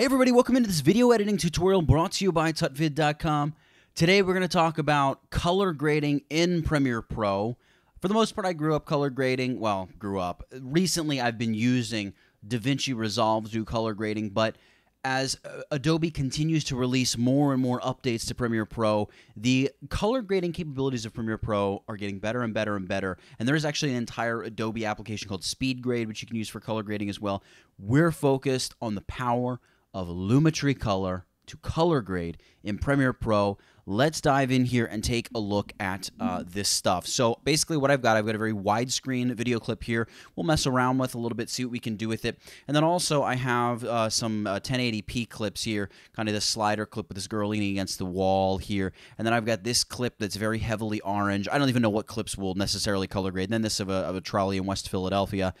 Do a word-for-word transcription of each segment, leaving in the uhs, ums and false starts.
Hey everybody, welcome into this video editing tutorial brought to you by tutvid dot com. Today we're going to talk about color grading in Premiere Pro. For the most part, I grew up color grading. Well, grew up. Recently, I've been using DaVinci Resolve to do color grading, but as Adobe continues to release more and more updates to Premiere Pro, the color grading capabilities of Premiere Pro are getting better and better and better. And there is actually an entire Adobe application called SpeedGrade, which you can use for color grading as well. We're focused on the power of Lumetri Color to color grade in Premiere Pro. Let's dive in here and take a look at uh, this stuff. So basically what I've got, I've got a very widescreen video clip here. We'll mess around with a little bit, see what we can do with it. And then also I have uh, some uh, ten eighty p clips here, kind of this slider clip with this girl leaning against the wall here. And then I've got this clip that's very heavily orange. I don't even know what clips will necessarily color grade. And then this of a, of a trolley in West Philadelphia.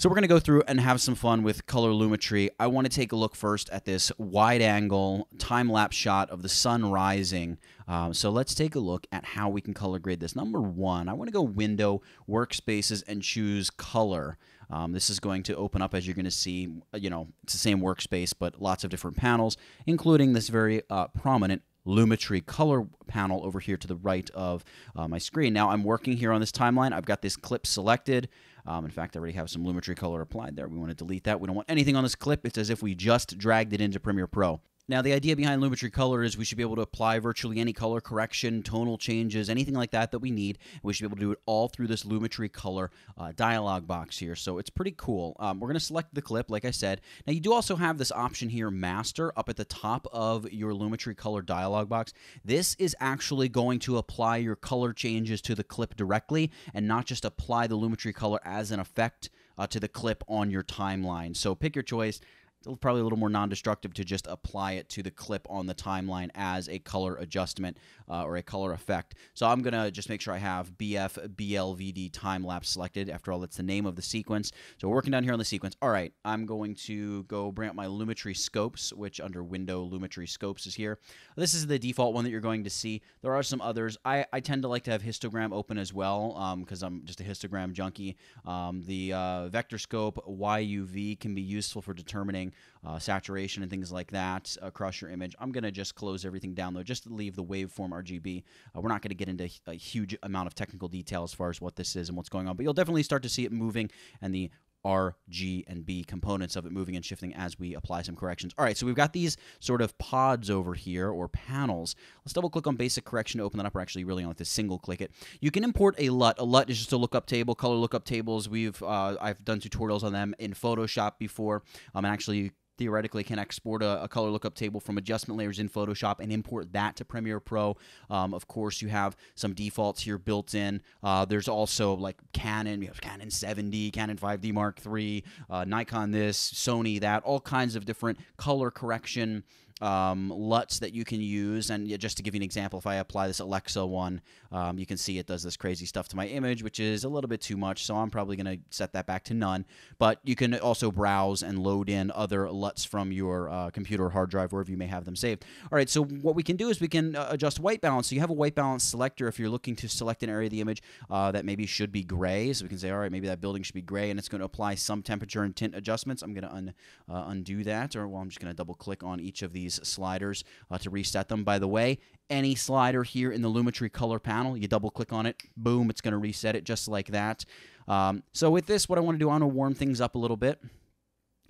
So we're going to go through and have some fun with color Lumetri. I want to take a look first at this wide-angle time-lapse shot of the sun rising. Um, so let's take a look at how we can color grade this. Number one, I want to go Window, Workspaces, and choose Color. Um, this is going to open up, as you're going to see, you know, it's the same workspace, but lots of different panels, including this very uh, prominent Lumetri color panel over here to the right of uh, my screen. Now I'm working here on this timeline. I've got this clip selected. Um, in fact, I already have some Lumetri color applied there. We want to delete that. We don't want anything on this clip. It's as if we just dragged it into Premiere Pro. Now, the idea behind Lumetri Color is we should be able to apply virtually any color correction, tonal changes, anything like that that we need. We should be able to do it all through this Lumetri Color uh, dialog box here. So it's pretty cool. Um, we're going to select the clip, like I said. Now, you do also have this option here, Master, up at the top of your Lumetri Color dialog box. This is actually going to apply your color changes to the clip directly and not just apply the Lumetri Color as an effect uh, to the clip on your timeline. So pick your choice. It's probably a little more non-destructive to just apply it to the clip on the timeline as a color adjustment uh, or a color effect. So I'm going to just make sure I have B F B L V D time-lapse selected. After all, that's the name of the sequence. So we're working down here on the sequence. All right, I'm going to go bring up my Lumetri Scopes, which under Window, Lumetri Scopes is here. This is the default one that you're going to see. There are some others. I, I tend to like to have histogram open as well because um, I'm just a histogram junkie. Um, the uh, vector scope, Y U V, can be useful for determining Uh, saturation and things like that across your image. I'm going to just close everything down, though, just to leave the waveform R G B. Uh, we're not going to get into a huge amount of technical detail as far as what this is and what's going on, but you'll definitely start to see it moving and the R, G, and B components of it moving and shifting as we apply some corrections. All right, so we've got these sort of pods over here, or panels. Let's double-click on Basic Correction to open that up. We're actually really only to single-click it. You can import a LUT. A LUT is just a lookup table, color lookup tables. We've uh, I've done tutorials on them in Photoshop before. Um, and actually, theoretically, can export a, a color lookup table from adjustment layers in Photoshop and import that to Premiere Pro. Um, of course, you have some defaults here built in. Uh, there's also like Canon, you have Canon seven D, Canon five D Mark three, uh, Nikon this, Sony that, all kinds of different color correction Um, LUTs that you can use. And just to give you an example, if I apply this Alexa one, um, you can see it does this crazy stuff to my image, which is a little bit too much, so I'm probably going to set that back to none. But you can also browse and load in other LUTs from your uh, computer or hard drive, wherever you may have them saved. All right, so what we can do is we can uh, adjust white balance. So you have a white balance selector if you're looking to select an area of the image uh, that maybe should be gray. So we can say, all right, maybe that building should be gray, and it's going to apply some temperature and tint adjustments. I'm going to un uh, undo that, or well, I'm just going to double-click on each of these sliders uh, to reset them. By the way, any slider here in the Lumetri color panel, you double click on it, boom, it's going to reset it just like that. Um, so with this, what I want to do, I want to warm things up a little bit.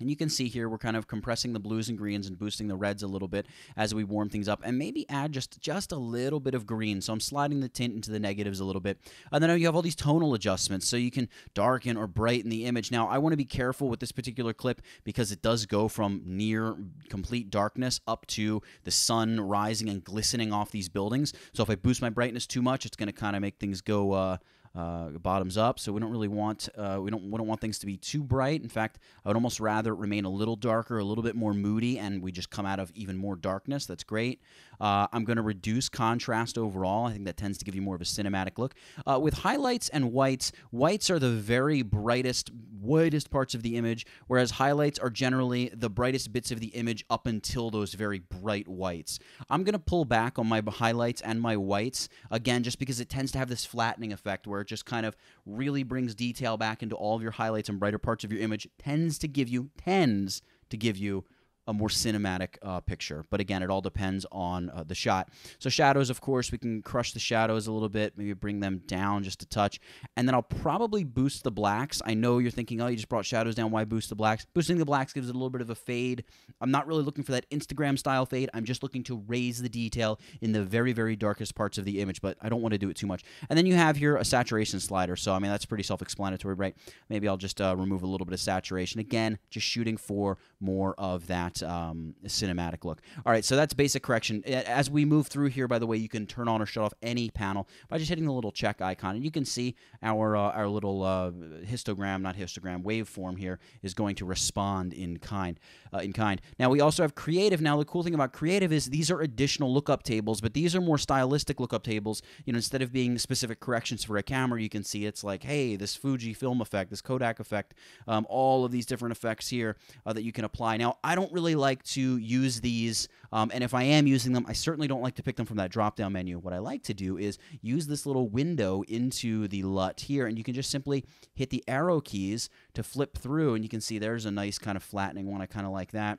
And you can see here we're kind of compressing the blues and greens and boosting the reds a little bit as we warm things up, and maybe add just, just a little bit of green. So I'm sliding the tint into the negatives a little bit. And then you have all these tonal adjustments, so you can darken or brighten the image. Now, I want to be careful with this particular clip because it does go from near complete darkness up to the sun rising and glistening off these buildings. So if I boost my brightness too much, it's going to kind of make things go Uh, Uh, bottoms up, so we don't really want uh, we don't we don't want things to be too bright. In fact, I would almost rather it remain a little darker, a little bit more moody, and we just come out of even more darkness. That's great. Uh, I'm going to reduce contrast overall. I think that tends to give you more of a cinematic look. Uh, with highlights and whites, whites are the very brightest, widest parts of the image, whereas highlights are generally the brightest bits of the image up until those very bright whites. I'm going to pull back on my highlights and my whites, again, just because it tends to have this flattening effect where it just kind of really brings detail back into all of your highlights and brighter parts of your image. Tends to give you, tends to give you a more cinematic uh, picture. But again, it all depends on uh, the shot. So shadows, of course, we can crush the shadows a little bit, maybe bring them down just a touch. And then I'll probably boost the blacks. I know you're thinking, oh, you just brought shadows down, why boost the blacks? Boosting the blacks gives it a little bit of a fade. I'm not really looking for that Instagram style fade. I'm just looking to raise the detail in the very, very darkest parts of the image, but I don't want to do it too much. And then you have here a saturation slider. So, I mean, that's pretty self-explanatory, right? Maybe I'll just uh, remove a little bit of saturation. Again, just shooting for more of that Um, cinematic look. All right, so that's basic correction. As we move through here, by the way, you can turn on or shut off any panel by just hitting the little check icon, and you can see our uh, our little uh, histogram, not histogram, waveform here is going to respond in kind. Uh, in kind. Now we also have creative. Now the cool thing about creative is these are additional lookup tables, but these are more stylistic lookup tables. You know, instead of being specific corrections for a camera, you can see it's like, hey, this Fuji film effect, this Kodak effect, um, all of these different effects here uh, that you can apply. Now I don't really Really like to use these, um, and if I am using them, I certainly don't like to pick them from that drop-down menu. What I like to do is use this little window into the LUT here, and you can just simply hit the arrow keys to flip through, and you can see there's a nice kind of flattening one. I kind of like that.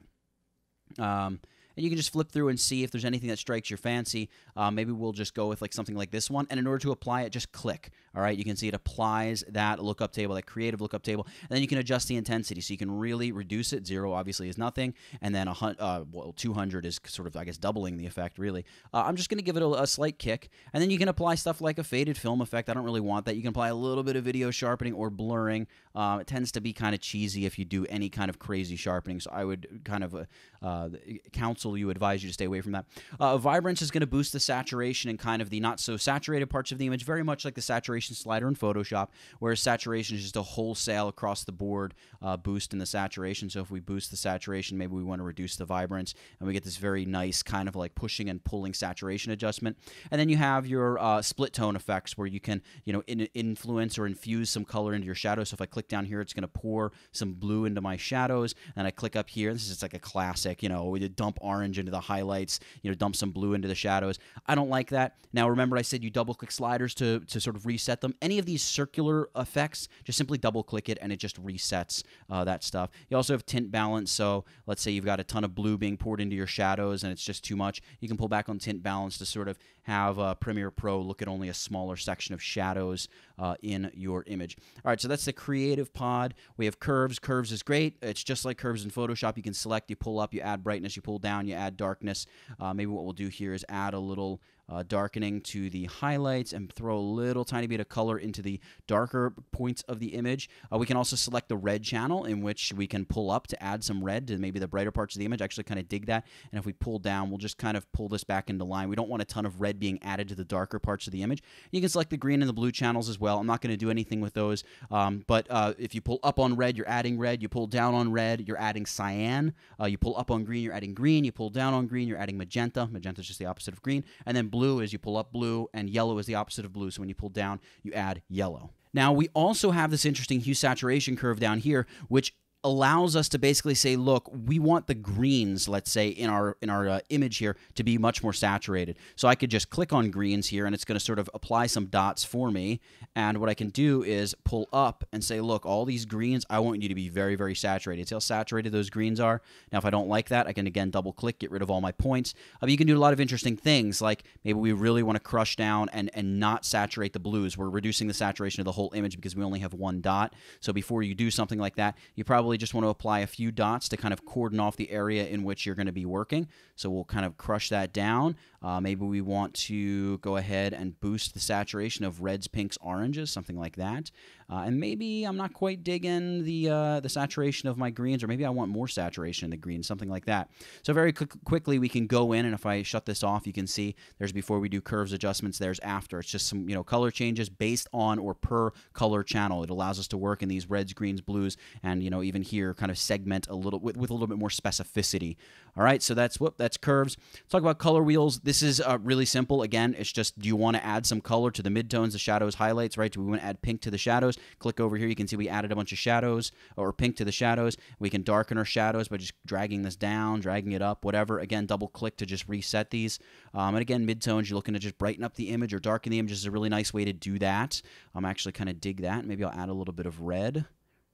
Um, And you can just flip through and see if there's anything that strikes your fancy. Uh, maybe we'll just go with like something like this one. And in order to apply it, just click. All right, you can see it applies that lookup table, that creative lookup table. And then you can adjust the intensity, so you can really reduce it. Zero obviously is nothing, and then a hundred, uh, well, two hundred is sort of, I guess, doubling the effect. Really, uh, I'm just going to give it a, a slight kick. And then you can apply stuff like a faded film effect. I don't really want that. You can apply a little bit of video sharpening or blurring. Uh, it tends to be kind of cheesy if you do any kind of crazy sharpening. So I would kind of uh, uh, counsel. You advise you to stay away from that. Uh, vibrance is going to boost the saturation and kind of the not so saturated parts of the image, very much like the saturation slider in Photoshop, whereas saturation is just a wholesale across the board uh, boost in the saturation. So if we boost the saturation, maybe we want to reduce the vibrance, and we get this very nice kind of like pushing and pulling saturation adjustment. And then you have your uh, split tone effects, where you can, you know, in influence or infuse some color into your shadow. So if I click down here, it's going to pour some blue into my shadows, and I click up here. This is just like a classic, you know, dump on orange into the highlights, you know, dump some blue into the shadows. I don't like that. Now, remember I said you double-click sliders to, to sort of reset them. Any of these circular effects, just simply double-click it, and it just resets uh, that stuff. You also have tint balance, so let's say you've got a ton of blue being poured into your shadows, and it's just too much. You can pull back on tint balance to sort of have uh, Premiere Pro look at only a smaller section of shadows uh, in your image. All right, so that's the creative pod. We have curves. Curves is great. It's just like curves in Photoshop. You can select, you pull up, you add brightness, you pull down, you add darkness. Uh, maybe what we'll do here is add a little uh, darkening to the highlights and throw a little tiny bit of color into the darker points of the image. Uh, we can also select the red channel, in which we can pull up to add some red to maybe the brighter parts of the image. I actually kind of dig that. And if we pull down, we'll just kind of pull this back into line. We don't want a ton of red being added to the darker parts of the image. You can select the green and the blue channels as well. I'm not going to do anything with those. Um, but uh, if you pull up on red, you're adding red. You pull down on red, you're adding cyan. Uh, you pull up on green, you're adding green. You pull down on green, you're adding magenta. Magenta is just the opposite of green. And then blue Blue is you pull up blue, and yellow is the opposite of blue. So when you pull down, you add yellow. Now we also have this interesting hue saturation curve down here, which allows us to basically say, look, we want the greens, let's say, in our in our uh, image here to be much more saturated. So I could just click on greens here, and it's going to sort of apply some dots for me. And what I can do is pull up and say, look, all these greens, I want you to be very, very saturated. See how saturated those greens are? Now, if I don't like that, I can, again, double-click, get rid of all my points. Uh, but you can do a lot of interesting things, like maybe we really want to crush down and, and not saturate the blues. We're reducing the saturation of the whole image because we only have one dot. So before you do something like that, you probably just want to apply a few dots to kind of cordon off the area in which you're going to be working. So we'll kind of crush that down. Uh, maybe we want to go ahead and boost the saturation of reds, pinks, oranges, something like that. Uh, and maybe I'm not quite digging the uh, the saturation of my greens, or maybe I want more saturation in the greens, something like that. So very qu quickly we can go in, and if I shut this off, you can see there's before we do curves adjustments, there's after. It's just some, you know, color changes based on or per color channel. It allows us to work in these reds, greens, blues, and, you know, even here kind of segment a little with, with a little bit more specificity. All right, so that's whoop, that's curves. Let's talk about color wheels. This is uh, really simple. Again, it's just, do you want to add some color to the midtones, the shadows, highlights, right? Do we want to add pink to the shadows? Click over here. You can see we added a bunch of shadows, or pink to the shadows. We can darken our shadows by just dragging this down, dragging it up, whatever. Again, double click to just reset these. Um, and again, midtones, you're looking to just brighten up the image or darken the image. This is a really nice way to do that. I'm um, actually kind of dig that. Maybe I'll add a little bit of red,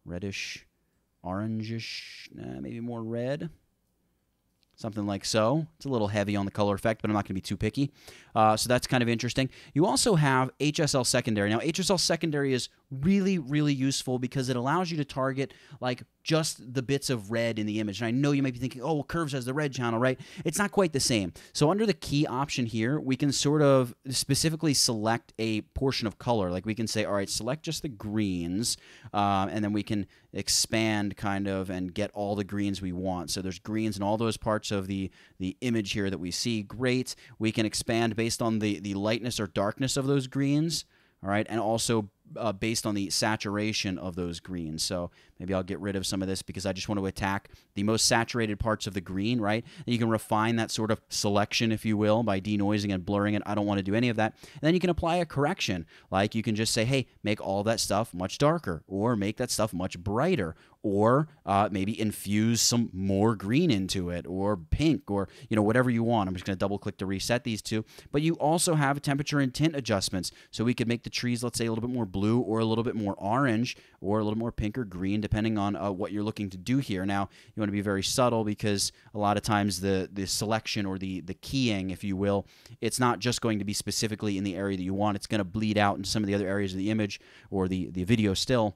reddish, orangish, uh, maybe more red. something like so. It's a little heavy on the color effect, but I'm not going to be too picky. Uh, so that's kind of interesting. You also have H S L secondary. Now, H S L secondary is really, really useful because it allows you to target like just the bits of red in the image. And I know you might be thinking, oh, well, Curves has the red channel, right? It's not quite the same. So under the key option here, we can sort of specifically select a portion of color. Like we can say, all right, select just the greens, um, and then we can expand kind of and get all the greens we want. So there's greens in all those parts of the, the image here that we see. Great. We can expand based on the, the lightness or darkness of those greens. All right, and also uh, based on the saturation of those greens. So maybe I'll get rid of some of this because I just want to attack the most saturated parts of the green, right? And you can refine that sort of selection, if you will, by denoising and blurring it. I don't want to do any of that. And then you can apply a correction. Like you can just say, hey, make all that stuff much darker, or make that stuff much brighter, or uh, maybe infuse some more green into it, or pink, or you know, whatever you want. I'm just going to double click to reset these two. But you also have temperature and tint adjustments. So we could make the trees, let's say, a little bit more blue, or a little bit more orange, or a little more pink or green, depending on uh, what you're looking to do here. Now, you want to be very subtle because a lot of times the, the selection or the, the keying, if you will, it's not just going to be specifically in the area that you want. It's going to bleed out in some of the other areas of the image or the, the video still.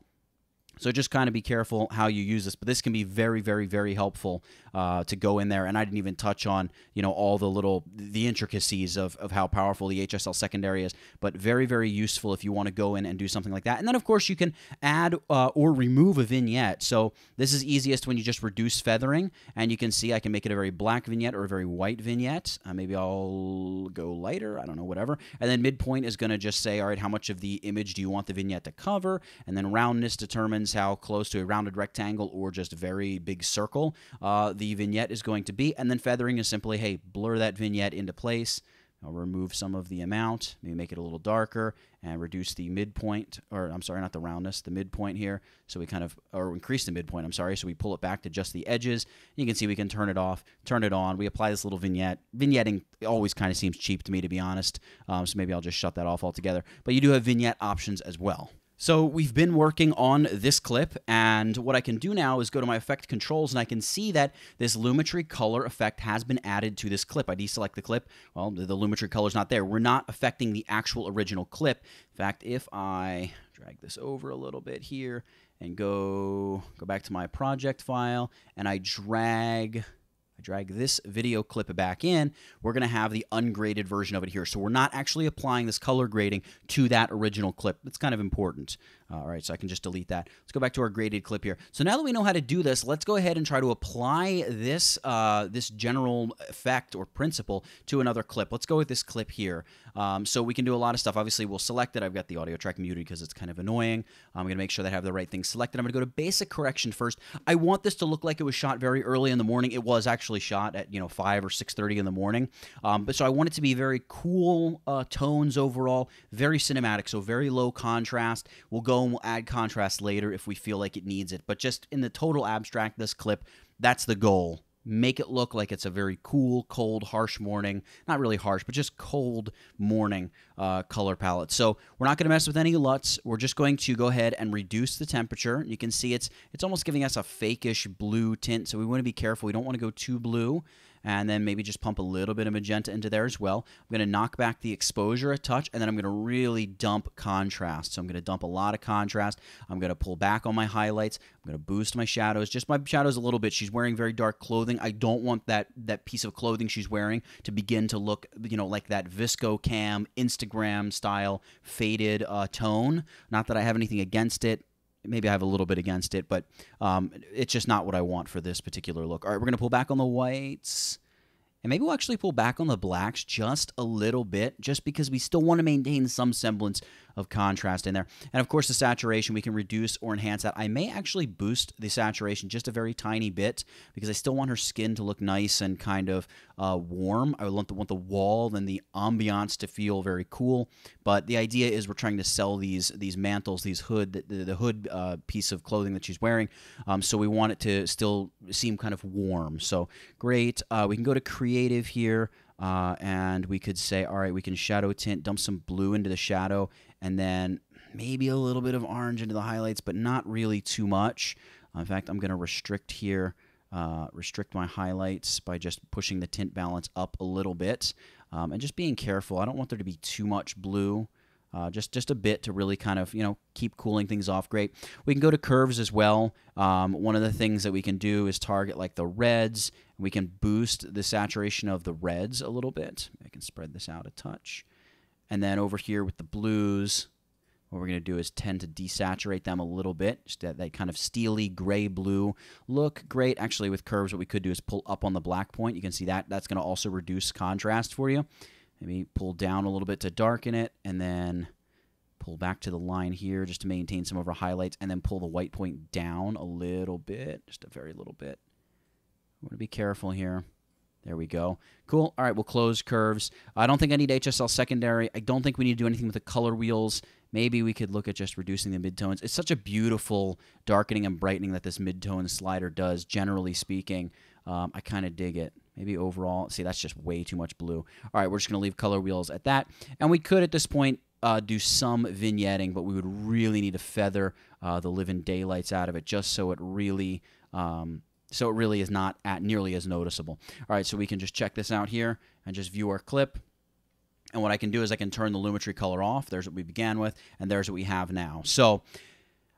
So just kind of be careful how you use this, but this can be very, very, very helpful uh, to go in there. And I didn't even touch on, you know, all the little, the intricacies of, of how powerful the H S L secondary is, but very, very useful if you want to go in and do something like that. And then, of course, you can add uh, or remove a vignette. So this is easiest when you just reduce feathering, and you can see I can make it a very black vignette or a very white vignette. Uh, maybe I'll go lighter, I don't know, whatever. And then midpoint is going to just say, all right, how much of the image do you want the vignette to cover? And then roundness determines how close to a rounded rectangle or just very big circle uh, the vignette is going to be. And then feathering is simply, hey, blur that vignette into place. I'll remove some of the amount, maybe make it a little darker, and reduce the midpoint, or I'm sorry, not the roundness, the midpoint here. So we kind of, or increase the midpoint, I'm sorry, so we pull it back to just the edges. You can see we can turn it off, turn it on. We apply this little vignette. Vignetting always kind of seems cheap to me, to be honest, um, so maybe I'll just shut that off altogether. But you do have vignette options as well. So we've been working on this clip, and what I can do now is go to my effect controls, and I can see that this Lumetri color effect has been added to this clip. I deselect the clip. Well, the Lumetri color's not there. We're not affecting the actual original clip. In fact, if I drag this over a little bit here and go, go back to my project file, and I drag... I drag this video clip back in, we're going to have the ungraded version of it here. So we're not actually applying this color grading to that original clip. That's kind of important. All right, so I can just delete that. Let's go back to our graded clip here. So now that we know how to do this, let's go ahead and try to apply this, uh, this general effect or principle to another clip. Let's go with this clip here. Um, so we can do a lot of stuff. Obviously, we'll select it. I've got the audio track muted because it's kind of annoying. I'm going to make sure that I have the right thing selected. I'm going to go to basic correction first. I want this to look like it was shot very early in the morning. It was actually shot at, you know, five or six thirty in the morning. Um, but so I want it to be very cool uh, tones overall, very cinematic, so very low contrast. We'll go and we'll add contrast later if we feel like it needs it. But just in the total abstract, this clip, that's the goal. Make it look like it's a very cool, cold, harsh morning. Not really harsh, but just cold morning uh, color palette. So we're not going to mess with any LUTs. We're just going to go ahead and reduce the temperature. You can see it's it's almost giving us a fake-ish blue tint, so we want to be careful. We don't want to go too blue. And then maybe just pump a little bit of magenta into there as well. I'm going to knock back the exposure a touch, and then I'm going to really dump contrast. So I'm going to dump a lot of contrast. I'm going to pull back on my highlights. I'm going to boost my shadows, just my shadows a little bit. She's wearing very dark clothing. I don't want that, that piece of clothing she's wearing to begin to look, you know, like that VSCO cam, Instagram style faded uh, tone. Not that I have anything against it. Maybe I have a little bit against it, but um, it's just not what I want for this particular look. All right, we're going to pull back on the whites. And maybe we'll actually pull back on the blacks just a little bit, just because we still want to maintain some semblance of contrast in there. And, of course, the saturation, we can reduce or enhance that. I may actually boost the saturation just a very tiny bit because I still want her skin to look nice and kind of uh, warm. I want the, want the wall and the ambiance to feel very cool. But the idea is we're trying to sell these these mantles, these hood, the, the hood uh, piece of clothing that she's wearing. Um, so we want it to still seem kind of warm. So great. Uh, we can go to create. Creative here, uh, and we could say, all right, we can shadow tint, dump some blue into the shadow, and then maybe a little bit of orange into the highlights, but not really too much. In fact, I'm going to restrict here uh, restrict my highlights by just pushing the tint balance up a little bit, um, and just being careful. I don't want there to be too much blue. Uh, just, just a bit to really kind of, you know, keep cooling things off great. We can go to curves as well. Um, one of the things that we can do is target like the reds. And we can boost the saturation of the reds a little bit. I can spread this out a touch. And then over here with the blues, what we're going to do is tend to desaturate them a little bit. Just that, that kind of steely gray-blue look. Great. Actually, with curves, what we could do is pull up on the black point. You can see that. That's going to also reduce contrast for you. Maybe pull down a little bit to darken it, and then pull back to the line here just to maintain some of our highlights, and then pull the white point down a little bit, just a very little bit. I want to be careful here. There we go. Cool. All right, we'll close curves. I don't think I need H S L secondary. I don't think we need to do anything with the color wheels. Maybe we could look at just reducing the midtones. It's such a beautiful darkening and brightening that this midtone slider does, generally speaking. Um, I kind of dig it. Maybe overall, see, that's just way too much blue. All right, we're just going to leave color wheels at that. And we could, at this point, uh, do some vignetting, but we would really need to feather uh, the living daylights out of it just so it really um, so it really is not at nearly as noticeable. All right, so we can just check this out here and just view our clip. And what I can do is I can turn the Lumetri color off. There's what we began with, and there's what we have now. So,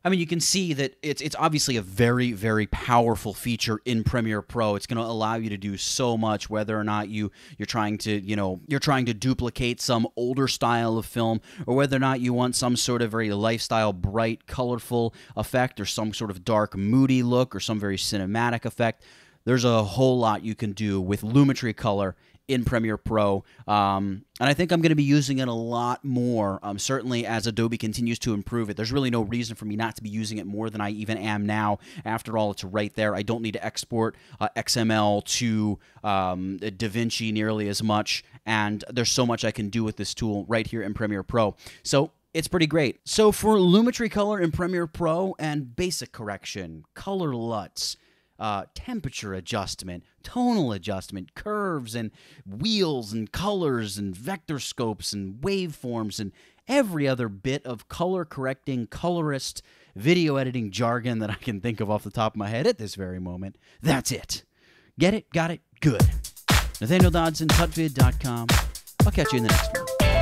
I mean, you can see that it's it's obviously a very, very powerful feature in Premiere Pro. It's going to allow you to do so much, whether or not you you're trying to, you know, you're trying to duplicate some older style of film, or whether or not you want some sort of very lifestyle, bright, colorful effect, or some sort of dark, moody look, or some very cinematic effect. There's a whole lot you can do with Lumetri Color in Premiere Pro, um, and I think I'm going to be using it a lot more, um, certainly as Adobe continues to improve it. There's really no reason for me not to be using it more than I even am now. After all, it's right there. I don't need to export uh, X M L to um, DaVinci nearly as much, and there's so much I can do with this tool right here in Premiere Pro. So it's pretty great. So for Lumetri Color in Premiere Pro and basic correction, color L U Ts, Uh, temperature adjustment, tonal adjustment, curves and wheels and colors and vector scopes and waveforms and every other bit of color correcting, colorist, video editing jargon that I can think of off the top of my head at this very moment. That's it. Get it? Got it? Good. Nathaniel Dodson, tutvid dot com. I'll catch you in the next one.